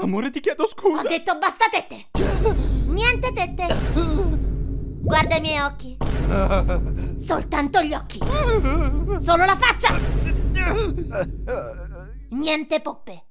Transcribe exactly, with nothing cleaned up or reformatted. Amore, ti chiedo scusa. Ho detto basta tette. Niente tette. Guarda i miei occhi. Soltanto gli occhi. Solo la faccia. Niente poppe.